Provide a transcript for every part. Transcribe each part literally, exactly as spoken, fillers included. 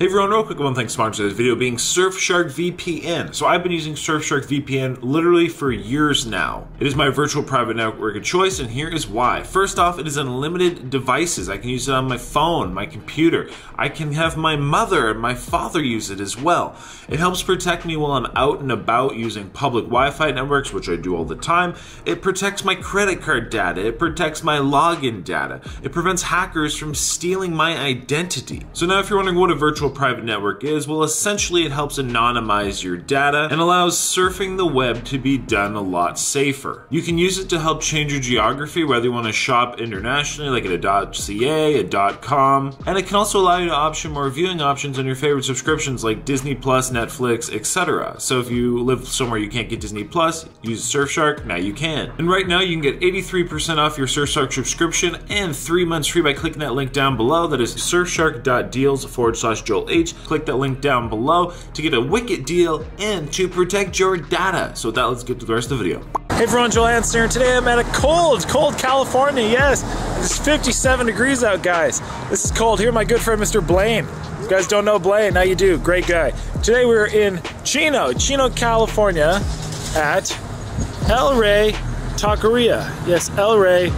Hey everyone, real quick, one thing sponsored this video being Surfshark V P N. So I've been using Surfshark V P N literally for years now. It is my virtual private network of choice, and here is why. First off, it is unlimited devices. I can use it on my phone, my computer. I can have my mother and my father use it as well. It helps protect me while I'm out and about using public Wi-Fi networks, which I do all the time. It protects my credit card data. It protects my login data. It prevents hackers from stealing my identity. So now if you're wondering what a virtual private network is, well, essentially it helps anonymize your data and allows surfing the web to be done a lot safer. You can use it to help change your geography, whether you want to shop internationally, like at a .ca, a .com, and it can also allow you to option more viewing options on your favorite subscriptions like Disney Plus, Netflix, et cetera. So if you live somewhere you can't get Disney Plus, use Surfshark, now you can. And right now you can get eighty-three percent off your Surfshark subscription and three months free by clicking that link down below. That is surfshark.deals forward slash Joel H. Click that link down below to get a wicked deal and to protect your data. So with that, let's get to the rest of the video. Hey everyone, Joel Hansen here. Today I'm at a cold, cold California. Yes, it's fifty-seven degrees out, guys. This is cold. Here, my good friend, Mister Blaine. If you guys don't know Blaine, now you do. Great guy. Today we're in Chino, Chino, California at El Rey Taqueria. Yes, El Rey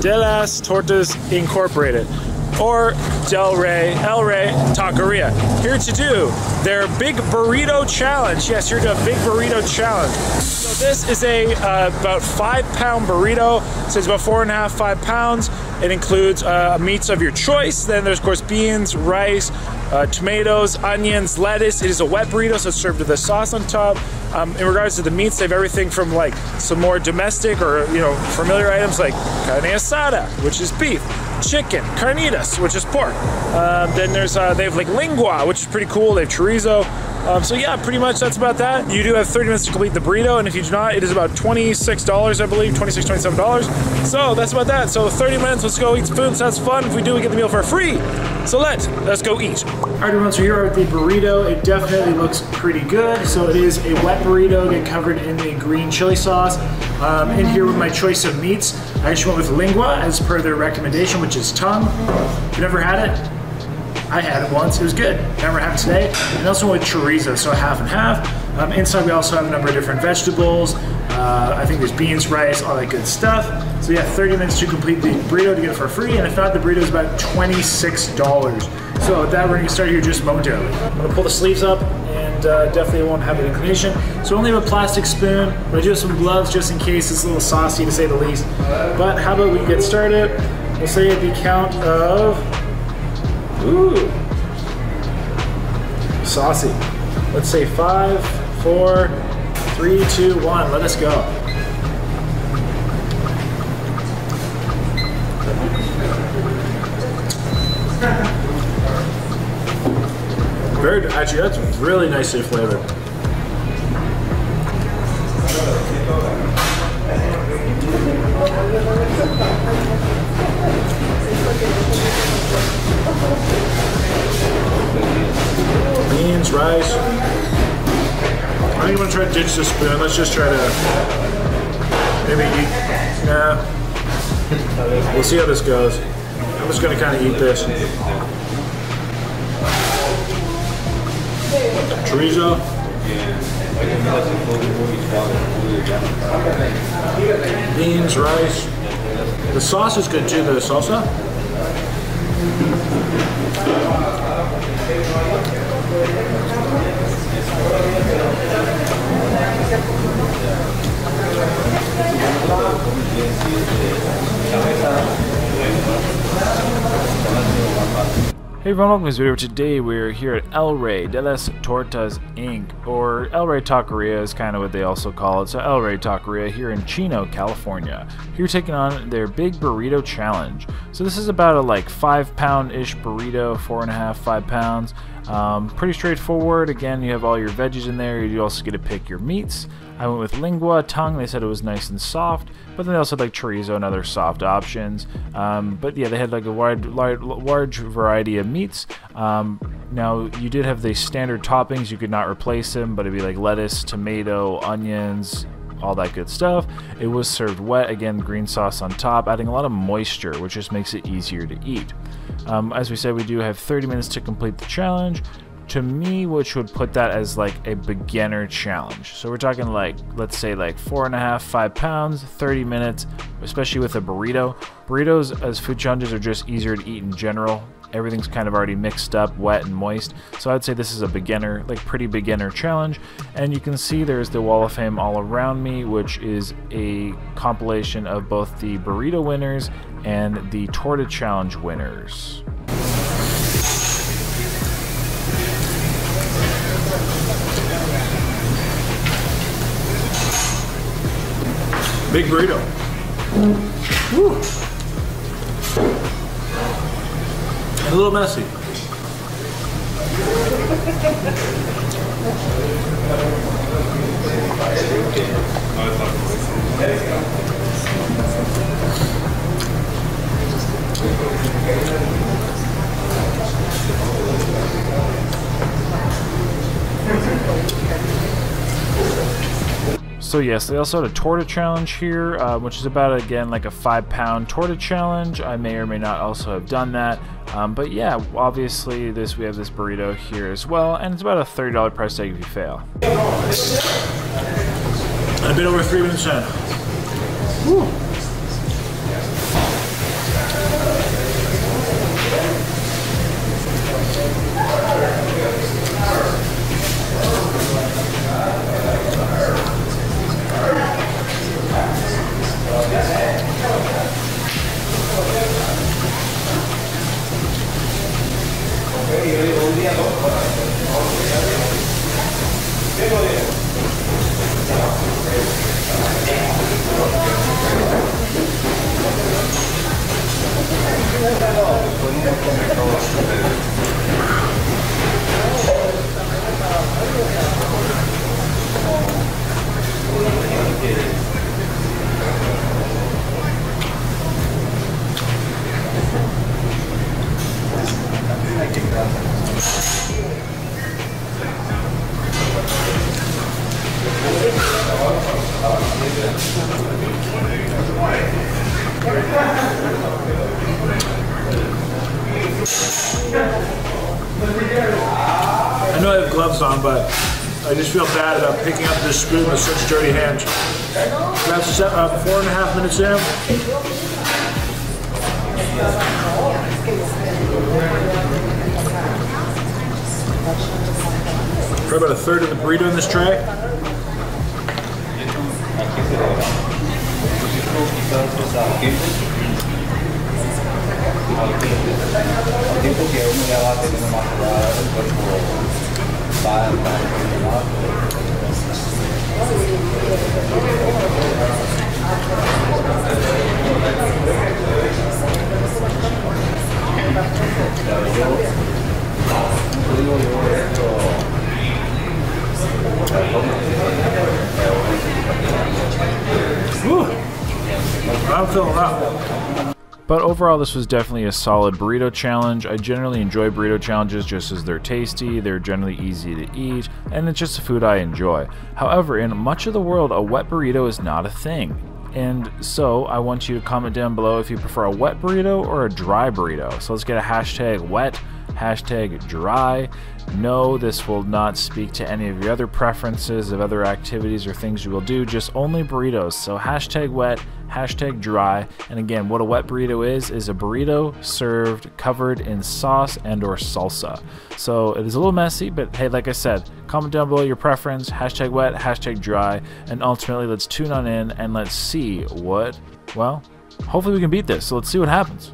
de las Tortas Incorporated. Or Del Rey, El Rey Taqueria. Here to do their Big Burrito Challenge. Yes, you're doing a Big Burrito Challenge. So this is a uh, about five pound burrito. So it's about four and a half, five pounds. It includes uh, meats of your choice. Then there's, of course, beans, rice, uh, tomatoes, onions, lettuce. It is a wet burrito, so it's served with a sauce on top. Um, in regards to the meats, they have everything from like some more domestic or, you know, familiar items like carne asada, which is beef. Chicken, carnitas, which is pork. Um, then there's uh, they have like lingua, which is pretty cool. They have chorizo. Um, so yeah, pretty much that's about that. You do have thirty minutes to complete the burrito, and if you do not, it is about twenty-six dollars, I believe, twenty-six, twenty-seven dollars. So that's about that. So thirty minutes, let's go eat some food. So that's fun. If we do, we get the meal for free. So let's let's go eat. All right, everyone, so here are the burrito. It definitely looks pretty good. So it is a wet burrito, get covered in the green chili sauce. Um, in here with my choice of meats, I actually went with lingua as per their recommendation, which is tongue. If you never had it, I had it once, it was good. Never had it today. And also went with chorizo, so half and half. Um, inside we also have a number of different vegetables. Uh, I think there's beans, rice, all that good stuff. So yeah, thirty minutes to complete the burrito to get it for free, and if not, the burrito is about twenty-six dollars. So with that, we're gonna start here just momentarily. I'm gonna pull the sleeves up and uh, definitely won't have an inclination. So I only have a plastic spoon, but I do have some gloves just in case. It's a little saucy to say the least. But how about we get started? We'll say at the count of, ooh, saucy. Let's say five, four, three, two, one. Let us go. Very, actually, that's really nicely flavored. Beans, rice. I think I'm gonna try to ditch this spoon. Let's just try to maybe eat. Nah. We'll see how this goes. I'm just gonna kind of eat this. Chorizo. Beans, rice. The sauce is good too, the salsa. Hey everyone, welcome to this video. Today we're here at El Rey de las Tortas Incorporated, or El Rey Taqueria is kind of what they also call it. So El Rey Taqueria here in Chino, California. Here taking on their Big Burrito Challenge. So this is about a like five pound-ish burrito, four and a half, five pounds. Um, pretty straightforward. Again, you have all your veggies in there. You also get to pick your meats. I went with lingua, tongue. They said it was nice and soft, but then they also had like chorizo and other soft options. Um, but yeah, they had like a wide, large, large variety of meats. Um, now you did have the standard toppings. You could not replace them, but it'd be like lettuce, tomato, onions, all that good stuff. It was served wet, again, green sauce on top, adding a lot of moisture, which just makes it easier to eat. Um, as we said, we do have thirty minutes to complete the challenge. To me, which would put that as like a beginner challenge. So we're talking like, let's say like four and a half, five pounds, thirty minutes, especially with a burrito. Burritos as food challenges are just easier to eat in general. Everything's kind of already mixed up, wet and moist. So I'd say this is a beginner, like pretty beginner challenge. And you can see there's the Wall of Fame all around me, which is a compilation of both the burrito winners and the torta challenge winners. Big burrito. Woo. A little messy. So yes, they also had a torta challenge here, uh, which is about, again, like a five pound torta challenge. I may or may not also have done that. Um, but yeah, obviously this we have this burrito here as well, and it's about a thirty dollar price tag if you fail. A bit over three minutes in. Woo. I know I have gloves on, but I just feel bad about picking up this spoon with such dirty hands. That's uh, four and a half minutes in. Probably about a third of the burrito in this tray. I'm feeling rough. But overall, this was definitely a solid burrito challenge. I generally enjoy burrito challenges just as they're tasty, they're generally easy to eat, and it's just the food I enjoy. However, in much of the world, a wet burrito is not a thing. And so I want you to comment down below if you prefer a wet burrito or a dry burrito. So let's get a hashtag wet, hashtag dry. No, this will not speak to any of your other preferences of other activities or things you will do, just only burritos. So hashtag wet, hashtag dry. And again, what a wet burrito is, is a burrito served covered in sauce and or salsa. So it is a little messy, but hey, like I said, comment down below your preference, hashtag wet, hashtag dry, and ultimately let's tune on in and let's see what, well, hopefully we can beat this. So let's see what happens.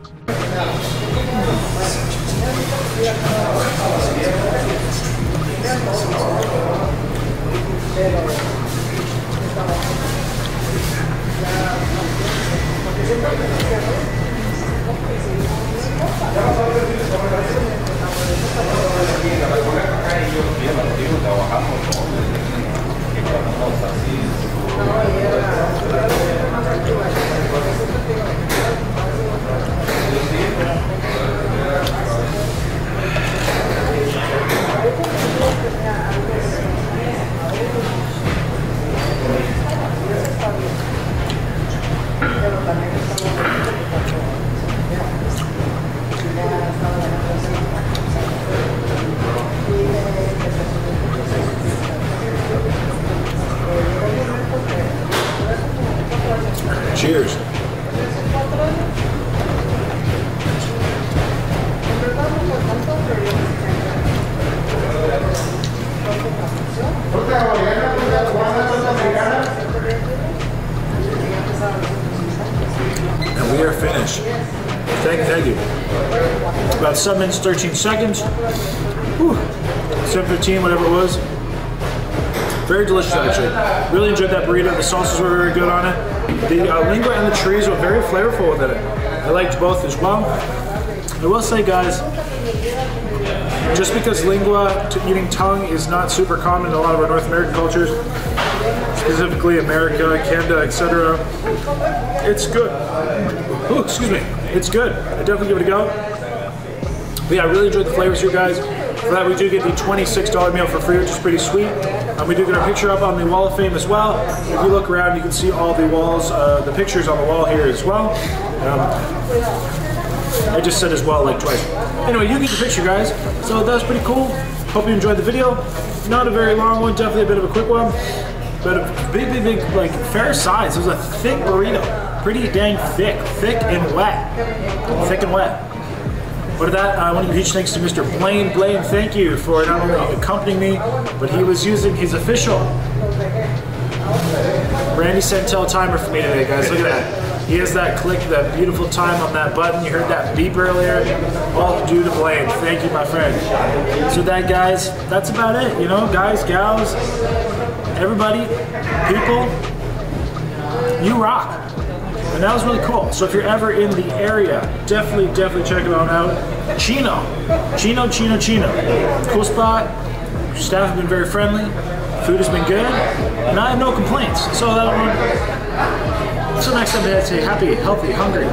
And we are finished. Thank, thank you. About seven minutes, thirteen seconds. Whew. seven fifteen, whatever it was. Very delicious, actually. Really enjoyed that burrito. The sauces were very good on it. The uh, lingua and the chorizo were very flavorful with it. I liked both as well. I will say, guys, just because lingua, eating tongue, is not super common in a lot of our North American cultures, specifically America, Canada, et cetera, it's good. Ooh, excuse me. It's good. I definitely give it a go. But yeah, I really enjoyed the flavors here, guys. For that, we do get the twenty-six dollar meal for free, which is pretty sweet. Um, we do get our picture up on the Wall of Fame as well. If you look around, you can see all the walls, uh, the pictures on the wall here as well. Um, I just said as well like twice. Anyway, you get the picture, guys. So that was pretty cool. Hope you enjoyed the video. Not a very long one, definitely a bit of a quick one. But a big, big, big, like, fair size. It was a thick burrito. Pretty dang thick. Thick and wet. Thick and wet. But with that, I want to give huge thanks to Mister Blaine. Blaine, thank you for not only accompanying me, but he was using his official Randy Santel timer for me today, guys. Look at that. He has that click, that beautiful time on that button. You heard that beep earlier. All due to Blaine. Thank you, my friend. So that, guys, that's about it. You know, guys, gals, everybody, people, you rock. And that was really cool. So if you're ever in the area, definitely, definitely check it on out. Chino. Chino, Chino, Chino. Cool spot. Staff have been very friendly. Food has been good. And I have no complaints. So that one. So next time I'd say happy, healthy, hungry,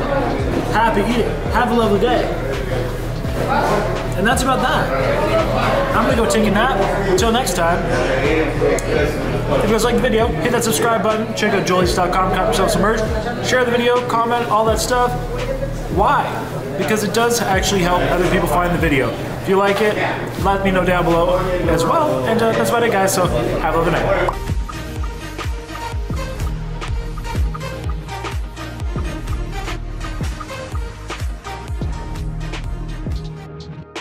happy eating. Have a lovely day. And that's about that. I'm gonna go take a nap. Until next time. If you guys like the video, hit that subscribe button, check out Joel Eats dot com, cop yourself some merch, share the video, comment, all that stuff. Why? Because it does actually help other people find the video. If you like it, let me know down below as well. And uh, that's about it, guys, so have a lovely night.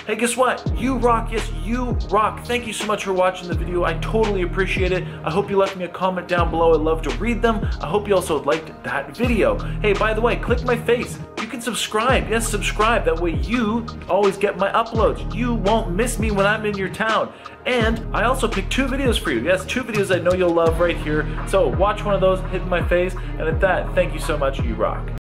Hey, guess what? You rock, yes, you rock. Thank you so much for watching the video. I totally appreciate it. I hope you left me a comment down below. I love to read them. I hope you also liked that video. Hey, by the way, click my face. You can subscribe. Yes, subscribe. That way you always get my uploads. You won't miss me when I'm in your town. And I also picked two videos for you. Yes, two videos I know you'll love right here. So watch one of those, hit my face. And at that, thank you so much. You rock.